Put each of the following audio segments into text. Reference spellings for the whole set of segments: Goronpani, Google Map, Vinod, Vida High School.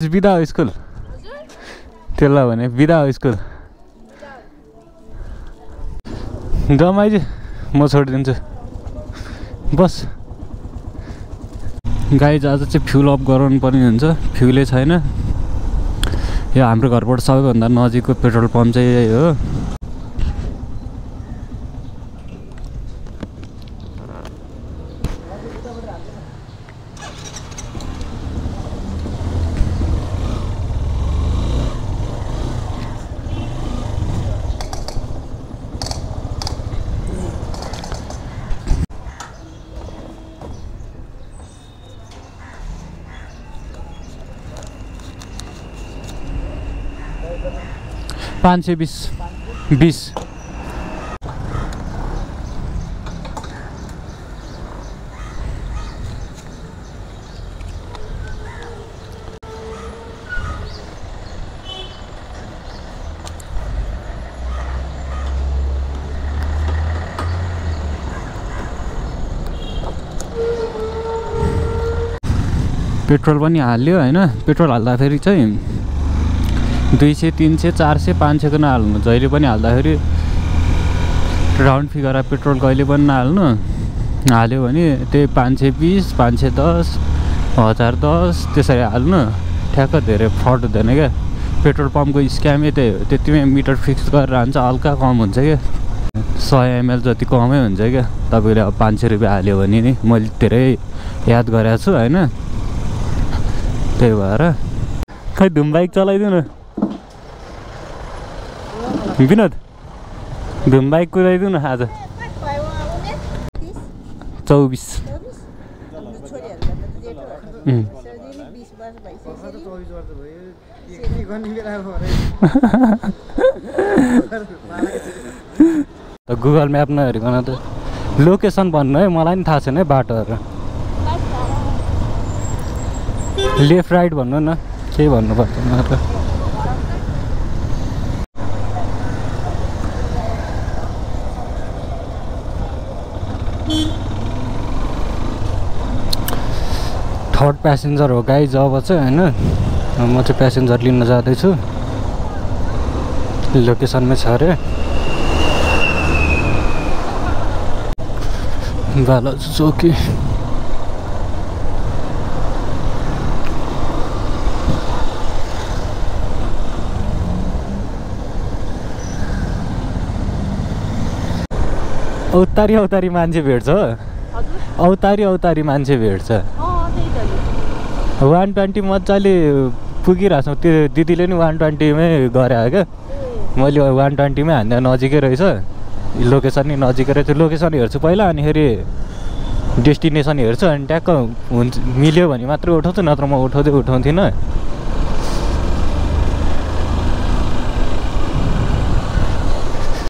Vida High School. Tell her, Vida High School. Come on, I'll leave you. Just. Guys, today fuel up Goronpani. Fuel is not. Yeah, I'm going to go to the petrol pump. Panchebis, bis. Petrol pani halyo haina, petrol halda feri chai 200, 300, 400, 500 को नहाल्नु जहिले पनि हाल्दाखेरि round figure of petrol कहिले पनि नहाल्नु हाल्यो भने त्यही 520 510 1010 त्यसरी हाल्नु ठ्याक्क धेरै फट हुँदैन के पेट्रोल पम्पको स्क्याम यतै हो त्यतिमै मिटर फिक्स गरेर हान्छ हल्का कम हुन्छ के 100 ml जति कमै हुन्छ के तपाईले 500 रुपैयाँ हाल्यो भने नि मैले धेरै याद गरेको छु हैन त्यही भएर खै धुम बाइक चलाइदिनु Vinod, धुम बाइक कुदाइदिनु न आज 24 त Google Map नहेरिकन त लोकेसन भन्नु है मलाई नि थाहा छैन है बाटोहरु लेफ्ट राइट भन्नु न के भन्नु पर्छ म त थर्ड प्यासेन्जर हो गाइज अब चाहिँ हैन म चाहिँ प्यासेन्जर लिन जादै छु लोकेसनमै छ रे बालो चोकी औतारी औतारी मान्छे भेट्छ हो औतारी औतारी मान्छे भेट्छ 120 मजाले पुगिराछौ त्यो दिदीले नि 120 मै गरे के मैले 120 मै हान्दा नजिकै रहेछ लोकेसन नि नजिकै रहेछ लोकेसन हेर्छु पहिला अनि फेरि डेस्टिनेसन हेर्छु अनि ट्याक्क हुन्छ मिल्यो भने मात्र उठाउँछु नत्र म उठाउँथिन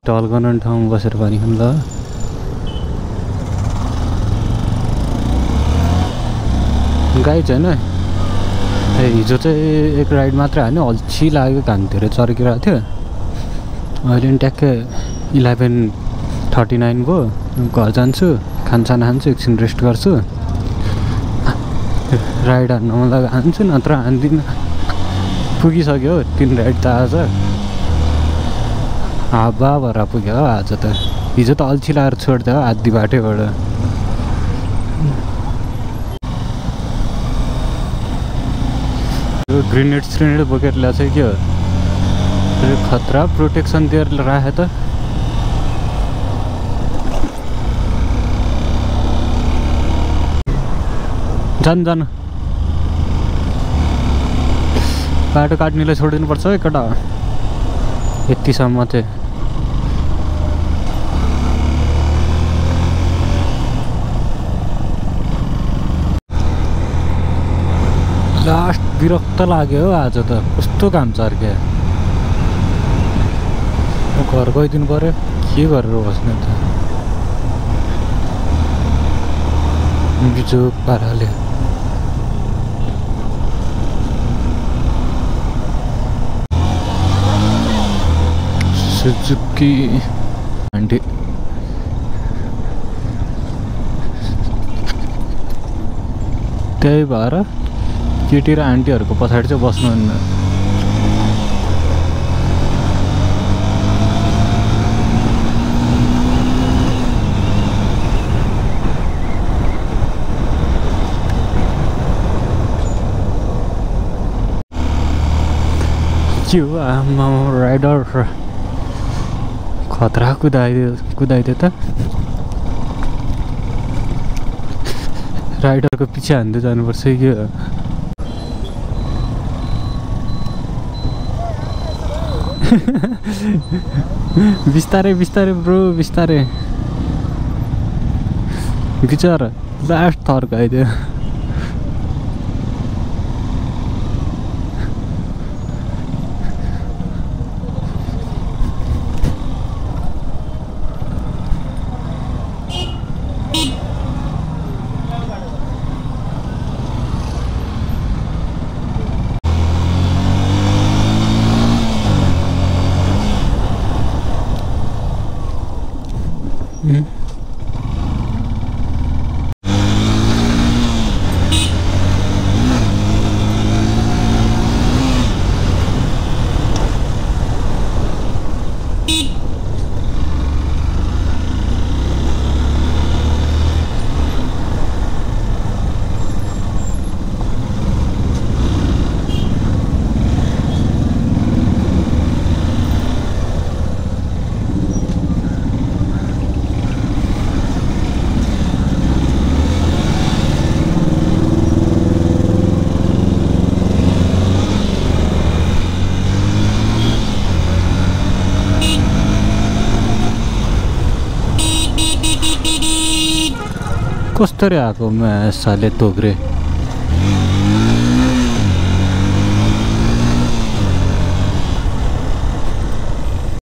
टल गर्न ठाउँ बसेर पनि खान ल गाइज हैन हिजो चाहिँ एक राइड मात्र हैन अल्छी लाग्यो कान धेरै चर्किरहेको थियो अहिले नि ट्याक्कै 11:39 भयो घर जान्छु खानसान खान्छु एकछिन रेस्ट गर्छु राइड हान्न मन लाग्यो हान्छु नत्र हान्दिनँ पुगिसक्यो 3 राइड त आज हावा भएर पुग्यो आज त हिजो त अल्छी लाएर छोड्दै हो आधी बाटैबाट ग्रेनेड स्ट्रेनेड बोकेर ल्याछ के हो त्यो खतरा प्रोटेक्सन दिएर राखे त जान जान बाटो काट्नेलाई छोडिदिनु पर्छ है केटा यतिसम्म चाहिँ लास्ट विरक्त लाग्यो आज त कस्तो काम चर्क्या घर गइदिनु पर्यो के गरेर बस्ने त बिजोक पाराले सुजुकी आन्टी त्यही भएर केटी र आन्टीहरुको पछाडी चाहिँ बस्नुहुन्न। के हो आमा राइडर खतरा कुदाइदियो त राइडरको पछि हान्दै जानुपर्छ के हो। बिस्तारै बिस्तारै ब्रो बिस्तारै गिचर लास्ट थर गइदियो। कस्तरी आको मैं साले तोग्रे।